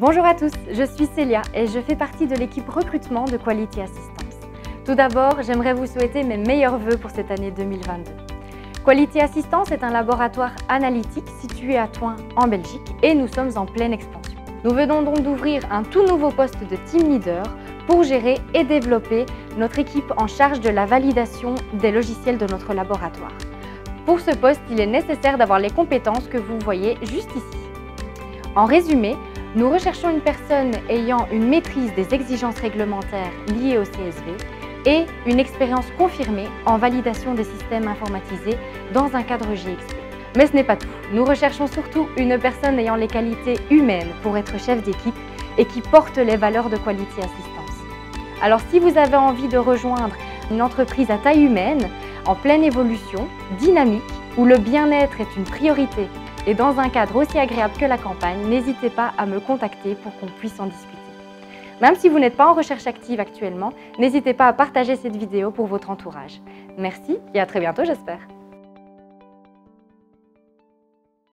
Bonjour à tous, je suis Célia et je fais partie de l'équipe recrutement de Quality Assistance. Tout d'abord, j'aimerais vous souhaiter mes meilleurs vœux pour cette année 2022. Quality Assistance est un laboratoire analytique situé à Thouin, en Belgique, et nous sommes en pleine expansion. Nous venons donc d'ouvrir un tout nouveau poste de Team Leader pour gérer et développer notre équipe en charge de la validation des logiciels de notre laboratoire. Pour ce poste, il est nécessaire d'avoir les compétences que vous voyez juste ici. En résumé, nous recherchons une personne ayant une maîtrise des exigences réglementaires liées au CSV et une expérience confirmée en validation des systèmes informatisés dans un cadre GxP. Mais ce n'est pas tout. Nous recherchons surtout une personne ayant les qualités humaines pour être chef d'équipe et qui porte les valeurs de Quality Assistance. Alors si vous avez envie de rejoindre une entreprise à taille humaine, en pleine évolution, dynamique, où le bien-être est une priorité, et dans un cadre aussi agréable que la campagne, n'hésitez pas à me contacter pour qu'on puisse en discuter. Même si vous n'êtes pas en recherche active actuellement, n'hésitez pas à partager cette vidéo pour votre entourage. Merci et à très bientôt, j'espère.